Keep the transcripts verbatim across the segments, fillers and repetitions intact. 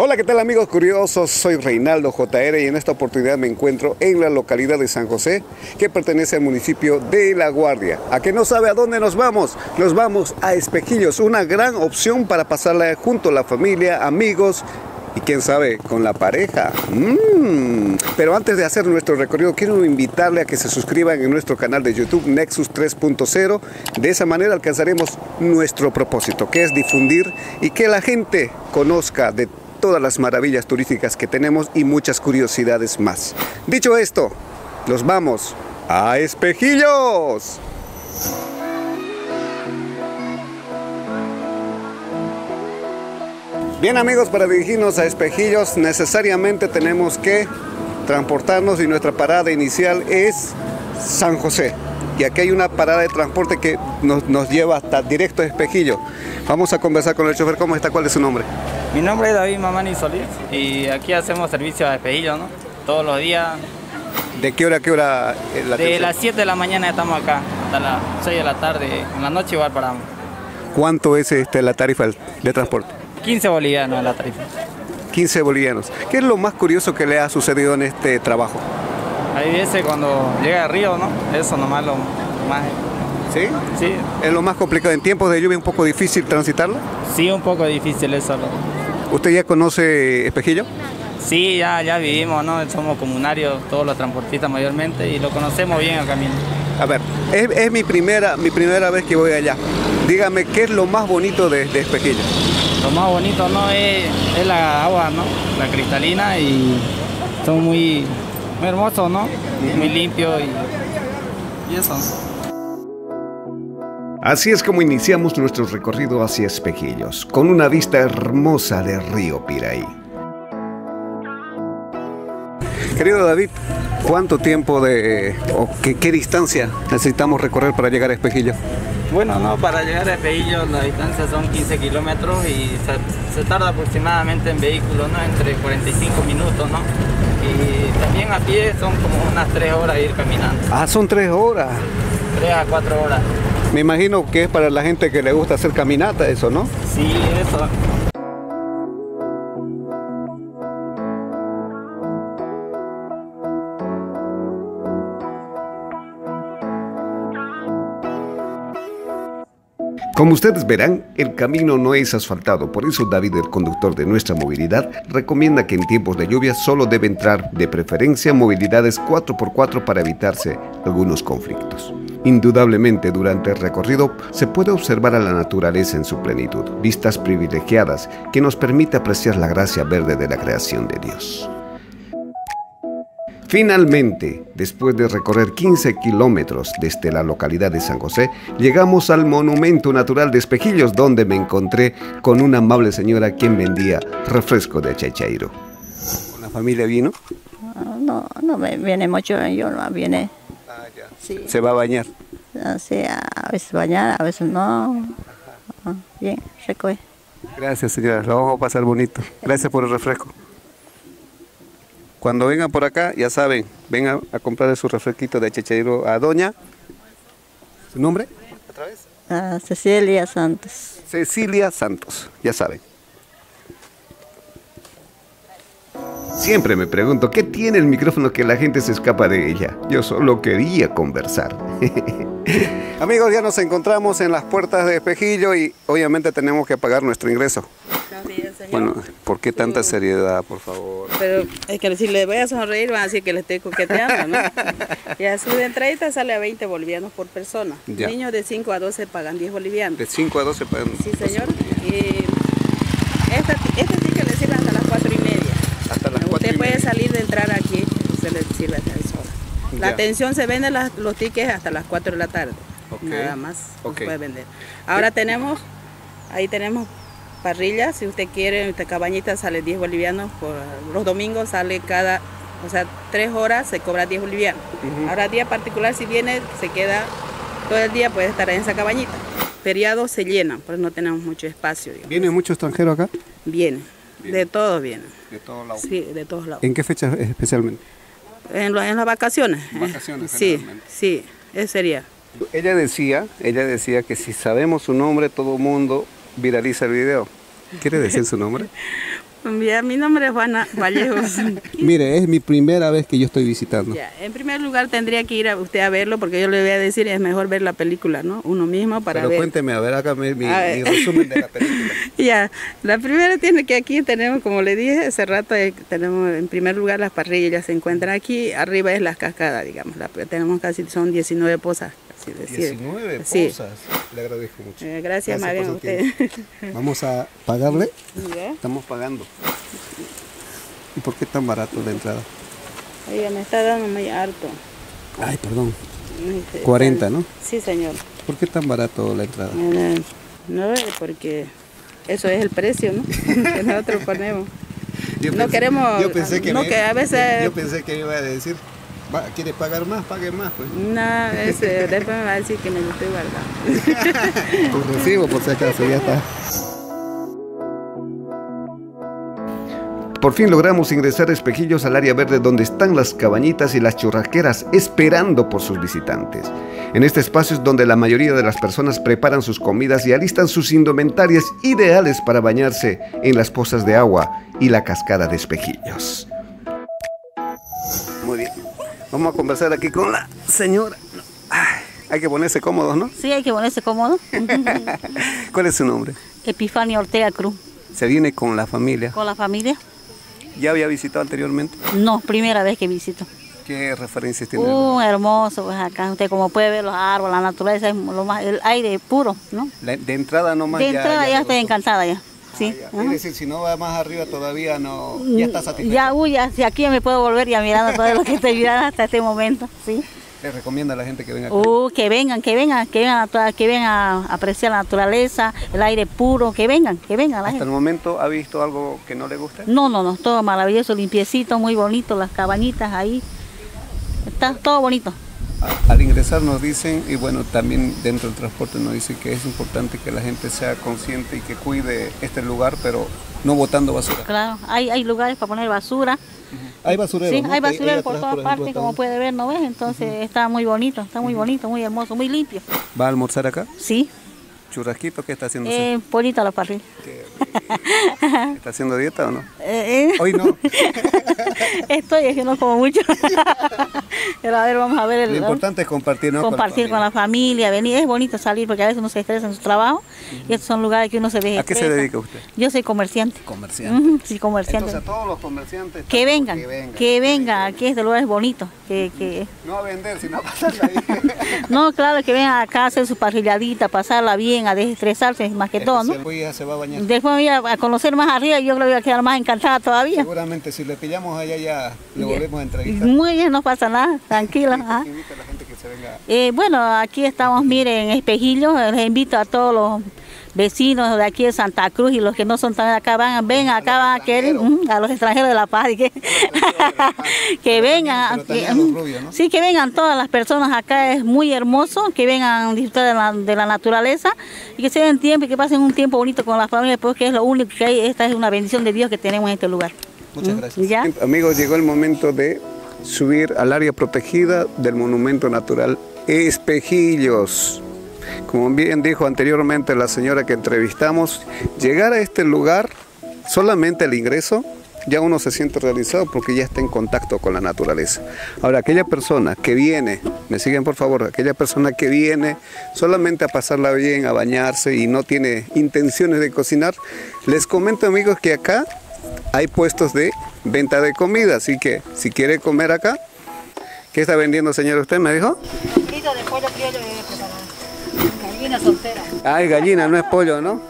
Hola, ¿qué tal amigos curiosos? Soy Reinaldo J R y en esta oportunidad me encuentro en la localidad de San José, que pertenece al municipio de La Guardia. ¿A que no sabe a dónde nos vamos? Nos vamos a Espejillos, una gran opción para pasarla junto a la familia, amigos y quién sabe, con la pareja. Mm. Pero antes de hacer nuestro recorrido, quiero invitarle a que se suscriban en nuestro canal de YouTube Nexus tres punto cero. De esa manera alcanzaremos nuestro propósito, que es difundir y que la gente conozca de todas las maravillas turísticas que tenemos y muchas curiosidades más. Dicho esto, nos vamos a Espejillos. Bien amigos, para dirigirnos a Espejillos necesariamente tenemos que transportarnos y nuestra parada inicial es San José. Y aquí hay una parada de transporte que nos, nos lleva hasta directo a Espejillos. Vamos a conversar con el chofer. ¿Cómo está? ¿Cuál es su nombre? Mi nombre es David Mamani Solís y aquí hacemos servicio a Espejillos, ¿no? Todos los días. ¿De qué hora a qué hora? La de las siete de la mañana estamos acá, hasta las seis de la tarde. En la noche igual paramos. ¿Cuánto es este, la tarifa de transporte? quince bolivianos la tarifa. quince bolivianos. ¿Qué es lo más curioso que le ha sucedido en este trabajo? Ahí dice cuando llega el río, ¿no? Eso nomás lo más... ¿Sí? Sí. ¿Es lo más complicado? ¿En tiempos de lluvia un poco difícil transitarlo? Sí, un poco difícil eso. ¿Usted ya conoce Espejillo? Sí, ya, ya vivimos, ¿no? Somos comunarios, todos los transportistas mayormente, y lo conocemos bien el camino. A ver, es, es mi, primera, mi primera vez que voy allá. Dígame, ¿qué es lo más bonito de, de Espejillo? Lo más bonito, ¿no? es, es la agua, ¿no? La cristalina, y son muy, muy hermosos, ¿no? Muy limpio y, y eso. Así es como iniciamos nuestro recorrido hacia Espejillos, con una vista hermosa de Río Piraí. Querido David, ¿cuánto tiempo de, o qué, qué distancia necesitamos recorrer para llegar a Espejillos? Bueno, no, para llegar a Espejillos la distancia son quince kilómetros y se, se tarda aproximadamente en vehículo, ¿no? Entre cuarenta y cinco minutos, ¿no? Y también a pie son como unas tres horas ir caminando. Ah, son tres horas. tres a cuatro horas. Me imagino que es para la gente que le gusta hacer caminata eso, ¿no? Sí, eso. Como ustedes verán, el camino no es asfaltado, por eso David, el conductor de nuestra movilidad, recomienda que en tiempos de lluvia solo debe entrar de preferencia movilidades cuatro por cuatro para evitarse algunos conflictos. Indudablemente, durante el recorrido se puede observar a la naturaleza en su plenitud, vistas privilegiadas que nos permite apreciar la gracia verde de la creación de Dios. Finalmente, después de recorrer quince kilómetros desde la localidad de San José, llegamos al Monumento Natural de Espejillos, donde me encontré con una amable señora quien vendía refresco de Checheiro. ¿La familia vino? No, no viene mucho, yo no viene. Ah, ya. Sí. ¿Se va a bañar? Sí, a veces bañar, a veces no. Ajá. Bien, recoge. Gracias señora, lo vamos a pasar bonito. Gracias por el refresco. Cuando vengan por acá, ya saben, vengan a comprar su refresquito de Checheiro a doña. ¿Su nombre? ¿Otra vez? Ah, Cecilia Santos. Cecilia Santos, ya saben. Siempre me pregunto, ¿qué tiene el micrófono que la gente se escapa de ella? Yo solo quería conversar. Amigos, ya nos encontramos en las puertas de Espejillo y obviamente tenemos que pagar nuestro ingreso. Bueno, ¿por qué tanta seriedad, por favor? Pero es que si le voy a sonreír van a decir que le estoy coqueteando, ¿no? Y así de entradita sale a veinte bolivianos por persona. Ya. Niños de cinco a doce pagan diez bolivianos. De cinco a doce pagan. Sí, señor. Y esta, esta sí que le sirve hasta las cuatro y media. Hasta las cuatro. Usted puede salir de entrar aquí, se le sirve hasta el sol. La atención se vende las, los tickets hasta las cuatro de la tarde. Okay. Nada más. Okay. Puede vender. Ahora okay. tenemos, ahí tenemos... parrilla, si usted quiere, esta cabañita sale diez bolivianos, por los domingos sale cada, o sea, tres horas se cobra diez bolivianos. Uh-huh. Ahora día particular, si viene, se queda todo el día, puede estar en esa cabañita. Feriados se llenan, pues no tenemos mucho espacio. Digamos. ¿Viene mucho extranjero acá? Viene, de todos vienen. ¿De todos lados? Sí, de todos lados. ¿En qué fecha especialmente? En, lo, en las vacaciones. ¿Vacaciones? Sí, sí, eso sería. Ella decía, ella decía que si sabemos su nombre, todo el mundo... viraliza el video. ¿Quiere decir su nombre? Mi nombre es Juana Vallejo. Mire, es mi primera vez que yo estoy visitando. Ya, en primer lugar tendría que ir a usted a verlo, porque yo le voy a decir, es mejor ver la película, ¿no? Uno mismo para Pero ver. Pero cuénteme, a ver, hágame mi, mi resumen de la película. Ya, la primera tiene que aquí tenemos, como le dije hace rato, tenemos en primer lugar las parrillas, ya se encuentran aquí, arriba es las cascadas, digamos, la, tenemos casi, son diecinueve pozas. Así diecinueve sí. Pozas, le agradezco mucho. Eh, gracias, gracias María, a usted. Vamos a pagarle, ¿ya? Estamos pagando. ¿Y por qué tan barato la entrada? Oiga, me está dando muy harto. Ay, perdón. cuarenta, ¿no? Sí, señor. ¿Por qué tan barato la entrada? Eh, no, porque eso es el precio, ¿no? Que nosotros ponemos. Yo no pensé, queremos... Yo pensé que, no, me, que a veces... Yo pensé que iba a decir, ¿quieres pagar más? Pague más, pues. No, eso, después me va a decir que me lo estoy guardando. Pues recibo, por si acaso, ya está. Por fin logramos ingresar a Espejillos al área verde donde están las cabañitas y las churrasqueras esperando por sus visitantes. En este espacio es donde la mayoría de las personas preparan sus comidas y alistan sus indumentarias ideales para bañarse en las pozas de agua y la cascada de Espejillos. Muy bien, vamos a conversar aquí con la señora. Ay, hay que ponerse cómodos, ¿no? Sí, hay que ponerse cómodos. ¿Cuál es su nombre? Epifania Ortega Cruz. ¿Se viene con la familia? Con la familia. ¿Ya había visitado anteriormente? No, primera vez que visito. ¿Qué referencias tiene? Uh, hermoso, pues acá usted como puede ver los árboles, la naturaleza, es lo más, el aire puro, ¿no? La, de entrada nomás. De ya, entrada ya, ya estoy encantada ya. Sí. Ah, ya. Es decir, si no va más arriba todavía no, ya está satisfecho. Ya, uy, ya, si aquí ya me puedo volver ya mirando todo lo que estoy mirando hasta este momento, sí. ¿Les recomienda a la gente que venga aquí? Uh, que vengan, que vengan, que vengan, a, que vengan a apreciar la naturaleza, el aire puro, que vengan, que vengan. ¿Hasta gente. El momento ha visto algo que no le gusta? No, no, no, todo maravilloso, limpiecito, muy bonito, las cabañitas ahí, está todo bonito. Al ingresar nos dicen, y bueno, también dentro del transporte nos dicen que es importante que la gente sea consciente y que cuide este lugar, pero no botando basura. Claro, hay, hay lugares para poner basura. Hay basureros. Sí, ¿no? Hay basureros por todas partes, como puede ver, ¿no ves? Entonces uh-huh. Está muy bonito, está muy uh-huh. bonito, muy hermoso, muy limpio. ¿Va a almorzar acá? Sí. ¿Churrasquito qué está haciendo? Eh, polito a la parrilla. ¿Está haciendo dieta o no? Eh, eh. Hoy no. Estoy, es que no como mucho. Pero a ver, vamos a ver. El, Lo importante es compartir, ¿no? Compartir con la familia, venir. Es bonito salir porque a veces uno se estresa en su trabajo uh-huh. y estos son lugares que uno se ve. ¿A qué se dedica usted? Yo soy comerciante. Comerciante. Uh-huh, sí, comerciante. Entonces a todos los comerciantes. Que vengan, que vengan, que vengan. Aquí este lugar es bonito. Que, uh-huh. que... No a vender, sino a pasarla bien. No, claro, que vengan acá a hacer su parrilladita, pasarla bien, a desestresarse más que es todo, ¿no? Después ya se va a bañar. Después voy a conocer más arriba y yo creo que voy a quedar más encantada todavía. Seguramente, si le pillamos allá ya le volvemos a entrevistar. Muy bien, no pasa nada, tranquila. ¿Ah? Invita a la gente que se venga. Eh, bueno, aquí estamos, miren, en Espejillos, les invito a todos los vecinos de aquí de Santa Cruz y los que no son tan acá, van, ven acá, van a querer a los extranjeros de La Paz, y que, que vengan, también, que, rubios, ¿no? Sí, que vengan todas las personas acá, es muy hermoso, que vengan a disfrutar de la, de la naturaleza y que se den tiempo y que pasen un tiempo bonito con la familia, porque es lo único que hay, esta es una bendición de Dios que tenemos en este lugar. Muchas gracias. ¿Ya? Amigos, llegó el momento de subir al área protegida del monumento natural Espejillos. Como bien dijo anteriormente la señora que entrevistamos, llegar a este lugar, solamente el ingreso, ya uno se siente realizado porque ya está en contacto con la naturaleza. Ahora, aquella persona que viene, me siguen por favor, aquella persona que viene solamente a pasarla bien, a bañarse y no tiene intenciones de cocinar, les comento amigos que acá hay puestos de venta de comida, así que si quiere comer acá, ¿qué está vendiendo señora usted? ¿Me dijo? Caldito de pollo criollo y preparado. Gallina soltera. Ay, gallina, no es pollo, ¿no?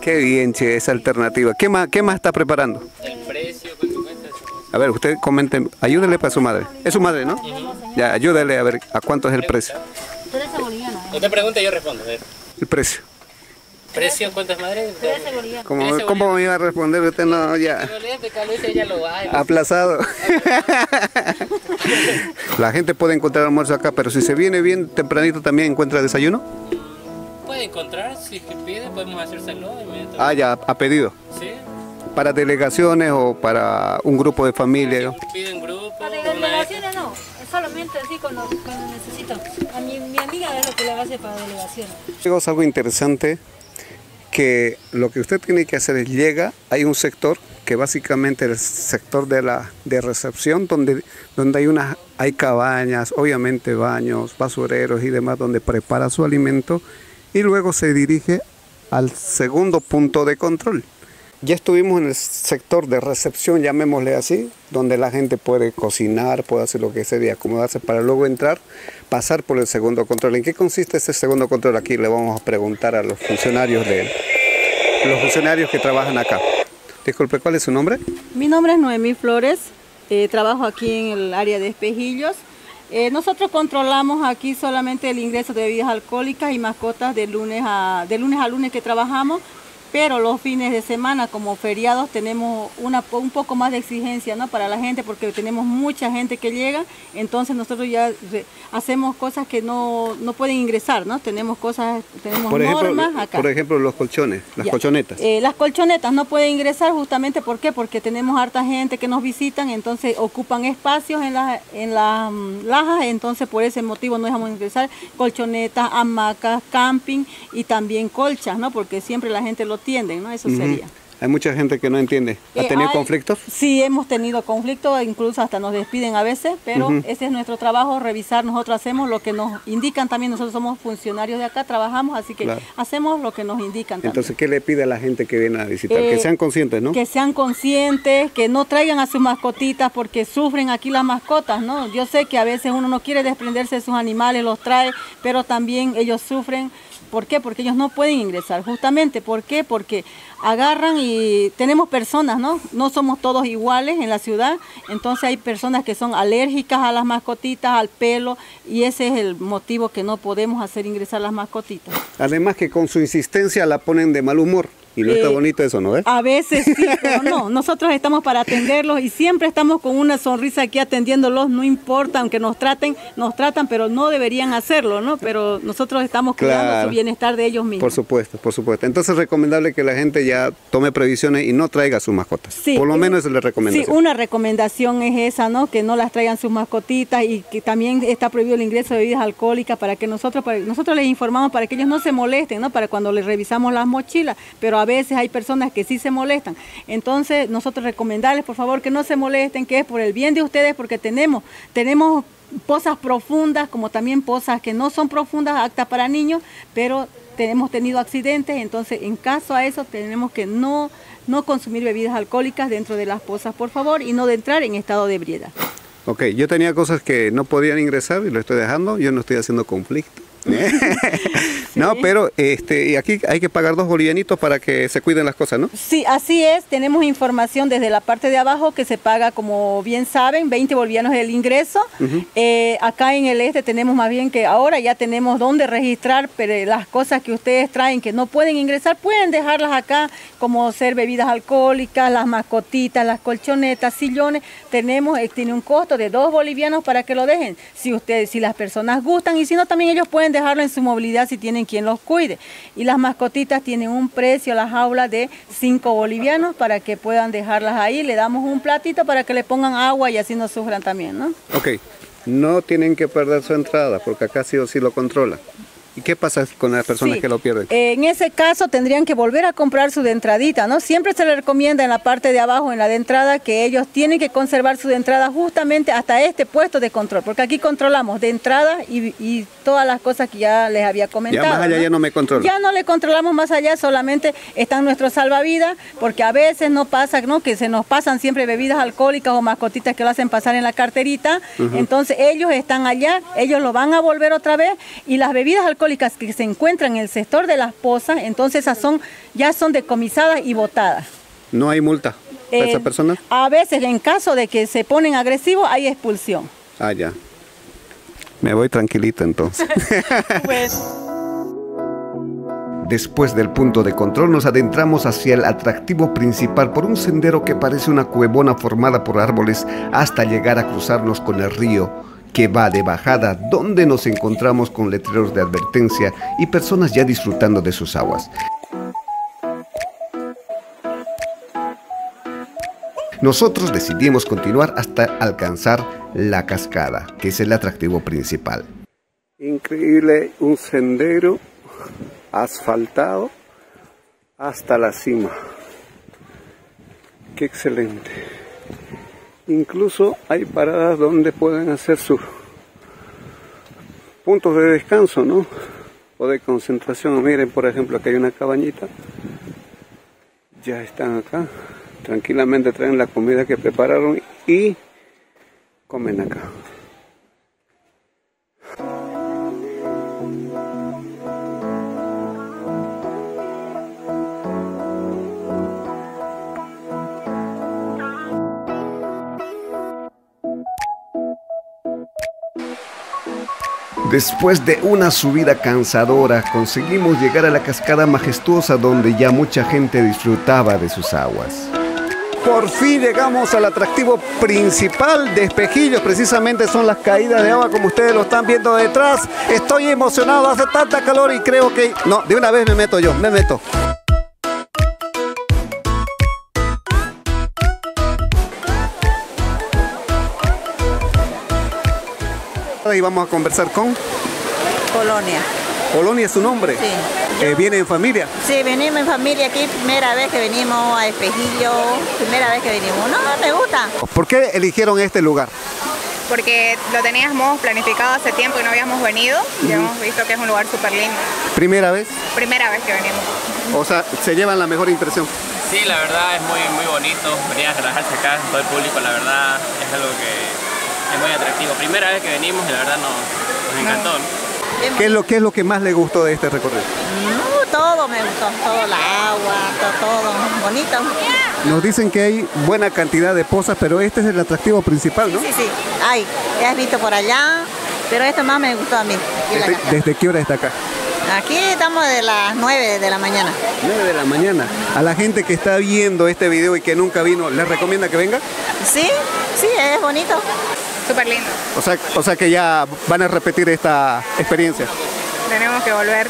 Qué bien, che, esa alternativa. ¿Qué más, qué más está preparando? El precio, ¿cuánto cuesta? A ver, usted comente, ayúdele para su madre. Es su madre, ¿no? Uh-huh. Ya, ayúdele a ver a cuánto es el precio. trece bolivianos. Usted pregunta y yo respondo, a ver. El precio. ¿Precio cuántas madres? trece bolivianos. ¿Cómo, ¿Cómo me iba a responder usted? No, ya. Aplazado. La gente puede encontrar almuerzo acá, pero si se viene bien tempranito también encuentra desayuno. Puede encontrar, si te pide, podemos hacérselo inmediatamente. Ah, ya, a pedido. Sí. Para delegaciones o para un grupo de familia. Sí, pide un grupo. Para delegaciones no, es solamente así cuando, cuando necesito. A mi, mi amiga es lo que le hace para delegaciones. Algo interesante que lo que usted tiene que hacer es llega, hay un sector que básicamente es el sector de la de recepción, donde, donde hay unas hay cabañas, obviamente baños, basureros y demás, donde prepara su alimento y luego se dirige al segundo punto de control. Ya estuvimos en el sector de recepción, llamémosle así, donde la gente puede cocinar, puede hacer lo que sea y acomodarse para luego entrar, pasar por el segundo control. ¿En qué consiste ese segundo control? Aquí le vamos a preguntar a los funcionarios de los funcionarios que trabajan acá. Disculpe, ¿cuál es su nombre? Mi nombre es Noemí Flores, eh, trabajo aquí en el área de Espejillos. Eh, nosotros controlamos aquí solamente el ingreso de bebidas alcohólicas y mascotas de lunes a, de lunes, a lunes que trabajamos. Pero los fines de semana, como feriados, tenemos una, un poco más de exigencia, ¿no?, para la gente, porque tenemos mucha gente que llega, entonces nosotros ya re, hacemos cosas que no, no pueden ingresar, ¿no? Tenemos cosas, tenemos por normas ejemplo, acá. Por ejemplo, los colchones, las ya. colchonetas. Eh, las colchonetas no pueden ingresar justamente, ¿por qué? Porque tenemos harta gente que nos visitan, entonces ocupan espacios en las en la, um, lajas, entonces por ese motivo no dejamos ingresar colchonetas, hamacas, camping y también colchas, ¿no? Porque siempre la gente lo entienden, ¿no? Eso sería. Uh-huh. Hay mucha gente que no entiende. ¿Ha eh, tenido hay, conflictos? Sí, hemos tenido conflictos, incluso hasta nos despiden a veces, pero uh-huh. ese es nuestro trabajo, revisar. Nosotros hacemos lo que nos indican también, nosotros somos funcionarios de acá, trabajamos, así que claro. hacemos lo que nos indican también. Entonces, ¿qué le pide a la gente que viene a visitar? Eh, que sean conscientes, ¿no? Que sean conscientes, que no traigan a sus mascotitas, porque sufren aquí las mascotas, ¿no? Yo sé que a veces uno no quiere desprenderse de sus animales, los trae, pero también ellos sufren. ¿Por qué? Porque ellos no pueden ingresar, justamente. ¿Por qué? Porque agarran y tenemos personas, ¿no? No somos todos iguales en la ciudad, entonces hay personas que son alérgicas a las mascotitas, al pelo, y ese es el motivo que no podemos hacer ingresar las mascotitas. Además que con su insistencia la ponen de mal humor. Y no eh, está bonito eso, ¿no es? A veces sí, pero no. Nosotros estamos para atenderlos y siempre estamos con una sonrisa aquí atendiéndolos, no importa, aunque nos traten, nos tratan, pero no deberían hacerlo, ¿no? Pero nosotros estamos cuidando claro. su bienestar de ellos mismos. Por supuesto, por supuesto. Entonces es recomendable que la gente ya tome previsiones y no traiga sus mascotas. Sí, por lo menos es la recomendación. Sí, una recomendación es esa, ¿no? Que no las traigan sus mascotitas y que también está prohibido el ingreso de bebidas alcohólicas para que nosotros, para, nosotros les informamos para que ellos no se molesten, ¿no? Para cuando les revisamos las mochilas, pero a A veces hay personas que sí se molestan, entonces nosotros recomendarles por favor que no se molesten, que es por el bien de ustedes, porque tenemos, tenemos pozas profundas como también pozas que no son profundas, aptas para niños, pero hemos tenido accidentes, entonces en caso a eso tenemos que no, no consumir bebidas alcohólicas dentro de las pozas por favor y no de entrar en estado de ebriedad. Ok, yo tenía cosas que no podían ingresar y lo estoy dejando, yo no estoy haciendo conflicto. No, sí. pero este, y aquí hay que pagar dos bolivianitos para que se cuiden las cosas, ¿no? Sí, así es. Tenemos información desde la parte de abajo que se paga, como bien saben, veinte bolivianos el ingreso. Uh-huh. eh, acá en el este tenemos más bien que ahora ya tenemos dónde registrar, pero las cosas que ustedes traen que no pueden ingresar, pueden dejarlas acá, como ser bebidas alcohólicas, las mascotitas, las colchonetas, sillones. Tenemos, eh, tiene un costo de dos bolivianos para que lo dejen. Si ustedes, si las personas gustan, y si no, también ellos pueden dejarlo en su movilidad si tienen quien los cuide. Y las mascotitas tienen un precio, las jaulas de cinco bolivianos para que puedan dejarlas ahí. Le damos un platito para que le pongan agua y así no sufran también, ¿no? Ok, no tienen que perder su entrada porque acá sí o sí lo controla. ¿Y qué pasa con las personas sí, que lo pierden? Eh, en ese caso tendrían que volver a comprar su de entradita, ¿no? Siempre se les recomienda en la parte de abajo, en la de entrada, que ellos tienen que conservar su de entrada justamente hasta este puesto de control, porque aquí controlamos de entrada y, y todas las cosas que ya les había comentado. Ya más allá, ¿no? Ya no me controlan. Ya no le controlamos más allá, solamente están nuestros salvavidas, porque a veces no pasa, ¿no? Que se nos pasan siempre bebidas alcohólicas o mascotitas que lo hacen pasar en la carterita, uh-huh. Entonces ellos están allá, ellos lo van a volver otra vez y las bebidas alcohólicas que se encuentran en el sector de las pozas, entonces esas son, ya son decomisadas y botadas. ¿No hay multa para eh, esa persona? A veces, en caso de que se ponen agresivos, hay expulsión. Ah, ya. Me voy tranquilito entonces. Pues. Después del punto de control nos adentramos hacia el atractivo principal por un sendero que parece una cuevona formada por árboles hasta llegar a cruzarnos con el río que va de bajada, donde nos encontramos con letreros de advertencia y personas ya disfrutando de sus aguas. Nosotros decidimos continuar hasta alcanzar la cascada, que es el atractivo principal. Increíble, un sendero asfaltado hasta la cima. ¡Qué excelente! Incluso hay paradas donde pueden hacer sus puntos de descanso, ¿no? O de concentración. Miren, por ejemplo, aquí hay una cabañita. Ya están acá. Tranquilamente traen la comida que prepararon y comen acá. Después de una subida cansadora, conseguimos llegar a la cascada majestuosa donde ya mucha gente disfrutaba de sus aguas. Por fin llegamos al atractivo principal de Espejillos, precisamente son las caídas de agua como ustedes lo están viendo detrás. Estoy emocionado, hace tanta calor y creo que... No, de una vez me meto yo, me meto. Y vamos a conversar con... Polonia. ¿Polonia es su nombre? Sí. Eh, ¿Viene en familia? Sí, venimos en familia aquí, primera vez que venimos a Espejillos, primera vez que venimos. No, me gusta. ¿Por qué eligieron este lugar? Porque lo teníamos planificado hace tiempo y no habíamos venido, y uh-huh. hemos visto que es un lugar súper lindo. ¿Primera vez? Primera vez que venimos. O sea, ¿se llevan la mejor impresión? Sí, la verdad es muy, muy bonito, venir a relajarse acá, todo el público, la verdad es algo que... es muy atractivo. Primera vez que venimos y la verdad nos, nos encantó. ¿Qué es, lo, ¿Qué es lo que más le gustó de este recorrido? No, todo me gustó, todo la agua, todo, todo bonito. Nos dicen que hay buena cantidad de pozas, pero este es el atractivo principal, ¿no? Sí, sí, sí. Ay, ya has visto por allá, pero esto más me gustó a mí. Desde, ¿Desde qué hora está acá? Aquí estamos de las nueve de la mañana. nueve de la mañana. A la gente que está viendo este video y que nunca vino, ¿les recomienda que venga? Sí, sí, es bonito. Súper lindo. O sea, o sea que ya van a repetir esta experiencia. Tenemos que volver.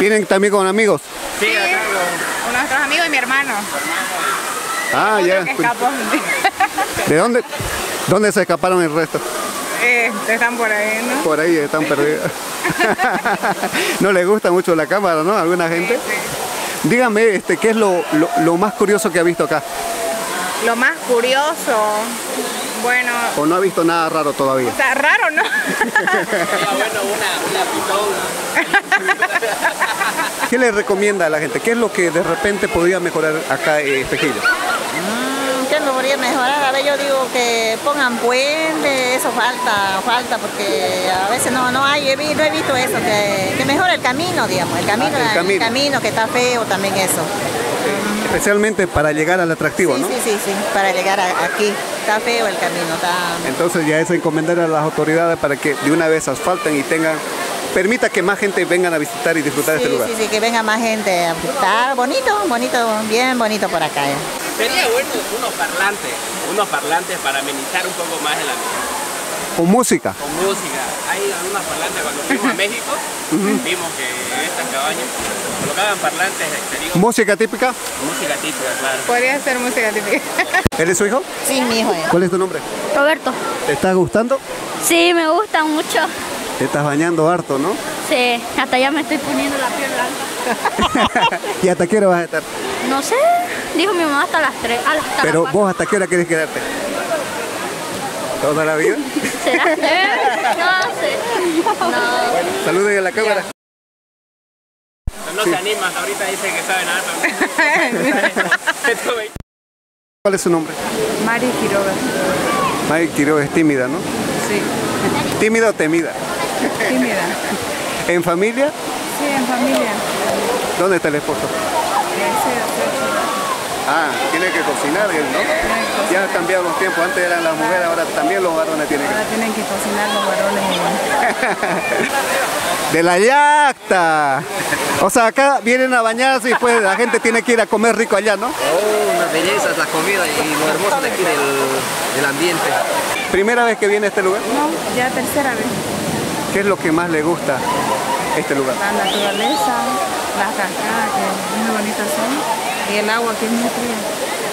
¿Vienen también con amigos? Sí, sí, acá con nuestros amigos y mi hermano. Ah, ya. ¿De dónde, dónde se escaparon el resto? Eh, están por ahí, ¿no? Por ahí están perdidos. No les gusta mucho la cámara, ¿no? ¿Alguna gente? Sí, sí. Dígame, este, ¿qué es lo, lo, lo más curioso que ha visto acá? Lo más curioso... Bueno... ¿O no ha visto nada raro todavía? O sea, raro, ¿no? Bueno, una, una pitona. ¿Qué le recomienda a la gente? ¿Qué es lo que de repente podría mejorar acá en Espejillos? Mm, ¿Qué me podría mejorar? A ver, yo digo que pongan puente, eso falta, falta, porque a veces no, no hay, no he visto eso, que, que mejore el camino, digamos, el camino, ah, el, camino. el camino que está feo también eso. Especialmente para llegar al atractivo, sí, ¿no? Sí, sí, sí, para llegar a, aquí. Está feo el camino. Está... Entonces ya es encomendar a las autoridades para que de una vez asfalten y tengan... Permita que más gente vengan a visitar y disfrutar sí, este lugar. Sí, sí, que venga más gente a visitar. Bonito, bonito, bien bonito por acá. Eh. Sería bueno unos parlantes, unos parlantes para amenizar un poco más el ambiente. ¿Con música? Con música. Hay algunas parlantes cuando fuimos a México, uh-huh. vimos que estas cabañas... Colocaban parlantes exteriores. ¿Música típica? Música típica, claro. Podría ser música típica. ¿Eres su hijo? Sí, mi hijo. ¿Cuál es tu nombre? Roberto. ¿Te está gustando? Sí, me gusta mucho. Te estás bañando harto, ¿no? Sí, hasta ya me estoy poniendo la piel blanca. ¿Y hasta qué hora vas a estar? No sé, dijo mi mamá hasta las tres. A las ¿Pero las vos hasta qué hora querés quedarte? ¿Toda la vida? ¿Será? No sé. No. Bueno, saluden a la cámara. Ya. No sí. se animan, ahorita dicen que saben algo. ¿Cuál es su nombre? Mari Quiroga. Mari Quiroga es tímida, ¿no? Sí. ¿Tímida o temida? Tímida. ¿En familia? Sí, en familia. ¿Dónde está el esposo? Ah, tiene que cocinar él, ¿no? Sí, ya han cambiado los tiempos, antes eran las mujeres, ahora también los varones tienen que cocinar. Ahora tienen que cocinar los varones. ¡De la yacta! O sea, acá vienen a bañarse y pues la gente tiene que ir a comer rico allá, ¿no? Oh, unas bellezas, la comida y lo hermoso de aquí del, del ambiente. ¿Primera vez que viene a este lugar? No, ya tercera vez. ¿Qué es lo que más le gusta a este lugar? La naturaleza, las cascadas, que muy bonitas son. Y el agua que es muy fría.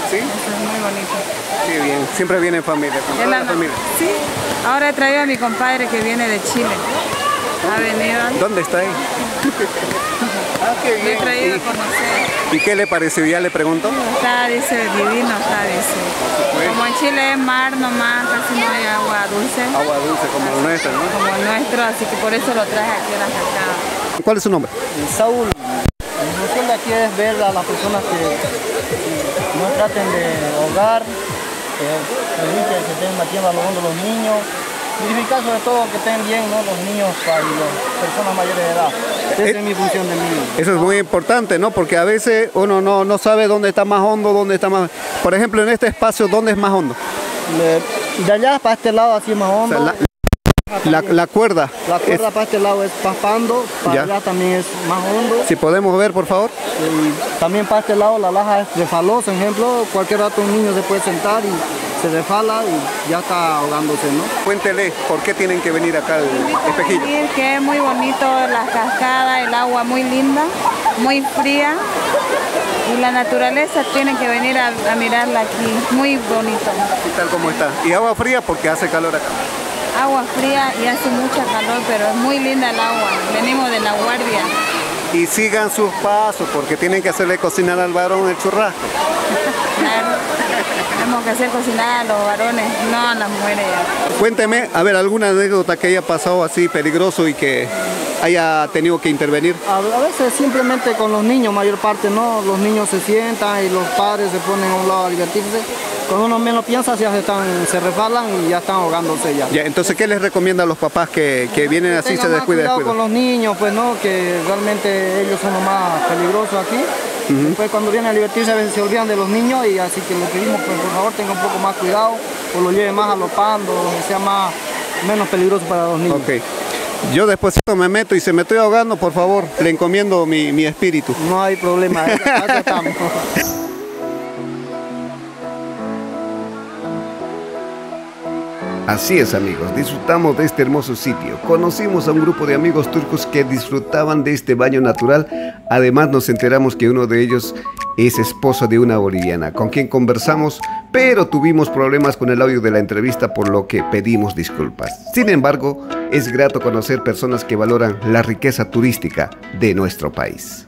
¿Sí? Eso es muy bonito. Qué bien. Siempre viene en familia. Con la familia. Sí. Ahora he traído a mi compadre que viene de Chile. ¿Dónde? Ha venido. ¿Dónde está él? Ah, qué bien. Lo he traído a conocer. ¿Y qué le pareció? Ya le pregunto. Está, dice, divino, está, dice. Como en Chile es mar nomás, casi no hay agua dulce. Agua dulce, como el nuestro, ¿no? Como el nuestro, así que por eso lo traje aquí a la cascada. ¿Cuál es su nombre? Saúl. La intención de aquí es ver a las personas que, que no traten de ahogar, que permiten que estén matiendo a lo hondo los niños. Y en caso de todo, que estén bien, ¿no?, los niños y las personas mayores de edad. Esa es, es mi función de mí. Eso es muy importante, ¿no? Porque a veces uno no, no sabe dónde está más hondo, dónde está más... Por ejemplo, en este espacio, ¿dónde es más hondo? De, de allá para este lado, así es más hondo. O sea, la, la, la cuerda. La cuerda es, para este lado es paspando, para ya. allá también es más hondo. Si podemos ver, por favor. Y también para este lado la laja es refalosa, por ejemplo. Cualquier rato un niño se puede sentar y... se refala y ya está ahogándose, ¿no? Cuéntele, ¿por qué tienen que venir acá al Espejillo? Que es muy bonito, las cascadas, el agua muy linda, muy fría, y la naturaleza tienen que venir a, a mirarla aquí, muy bonito. ¿Y tal como está? ¿Y agua fría? Porque hace calor acá. Agua fría y hace mucha calor, pero es muy linda el agua, venimos de La Guardia. Y sigan sus pasos, porque tienen que hacerle cocinar al varón el churrasco. Claro. Tenemos que hacer cocinar a los varones, no a las mujeres. Cuénteme, a ver, alguna anécdota que haya pasado así peligroso y que haya tenido que intervenir. A veces simplemente con los niños, mayor parte, ¿no? Los niños se sientan y los padres se ponen a un lado a divertirse. Cuando uno menos piensa, ya se, están, se resbalan y ya están ahogándose ya. ya. Entonces, ¿qué les recomienda a los papás que, que vienen que así y se descuiden? Cuidado con los niños, pues, ¿no? Que realmente ellos son los más peligrosos aquí. Uh-huh. Después cuando vienen a divertirse a veces se olvidan de los niños, y así que les pedimos, pues, por favor, tengan un poco más cuidado, o lo lleven más a los pandos, que sea más, menos peligroso para los niños. Okay. Yo después me meto y se me estoy ahogando, por favor, le encomiendo mi, mi espíritu. No hay problema, acá estamos. Así es, amigos, disfrutamos de este hermoso sitio, conocimos a un grupo de amigos turcos que disfrutaban de este baño natural. Además nos enteramos que uno de ellos es esposo de una boliviana, con quien conversamos, pero tuvimos problemas con el audio de la entrevista, por lo que pedimos disculpas. Sin embargo, es grato conocer personas que valoran la riqueza turística de nuestro país.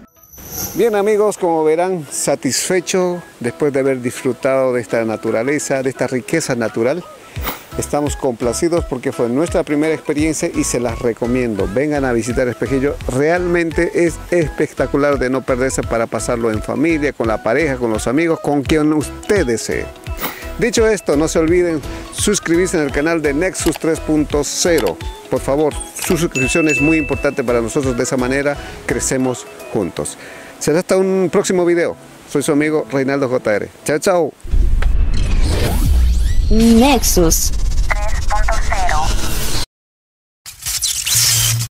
Bien, amigos, como verán, satisfecho después de haber disfrutado de esta naturaleza, de esta riqueza natural. Estamos complacidos porque fue nuestra primera experiencia y se las recomiendo. Vengan a visitar Espejillo, realmente es espectacular, de no perderse, para pasarlo en familia, con la pareja, con los amigos, con quien usted desee. Dicho esto, no se olviden suscribirse en el canal de Nexus tres punto cero. Por favor, su suscripción es muy importante para nosotros, de esa manera crecemos juntos. Será hasta un próximo video. Soy su amigo Reinaldo J R. Chao, chao. Nexus.